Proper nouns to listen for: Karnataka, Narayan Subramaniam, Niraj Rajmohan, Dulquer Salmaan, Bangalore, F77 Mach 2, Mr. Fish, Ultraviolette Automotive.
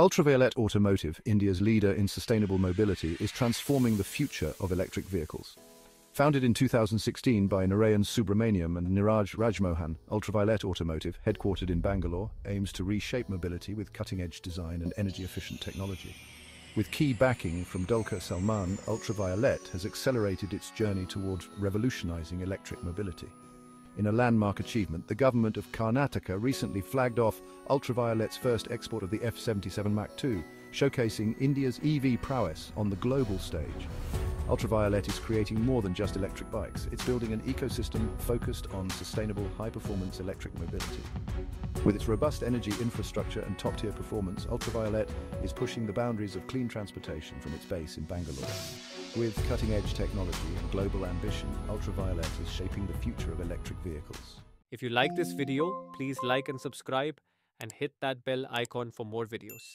Ultraviolette Automotive, India's leader in sustainable mobility, is transforming the future of electric vehicles. Founded in 2016 by Narayan Subramaniam and Niraj Rajmohan, Ultraviolette Automotive, headquartered in Bangalore, aims to reshape mobility with cutting-edge design and energy-efficient technology. With key backing from Dulquer Salmaan, Ultraviolette has accelerated its journey towards revolutionizing electric mobility. In a landmark achievement, the government of Karnataka recently flagged off Ultraviolette's first export of the F77 Mach 2, showcasing India's EV prowess on the global stage. Ultraviolette is creating more than just electric bikes. It's building an ecosystem focused on sustainable, high-performance electric mobility. With its robust energy infrastructure and top-tier performance, Ultraviolette is pushing the boundaries of clean transportation from its base in Bangalore. With cutting-edge technology and global ambition, Ultraviolette is shaping the future of electric vehicles. If you like this video, please like and subscribe and hit that bell icon for more videos.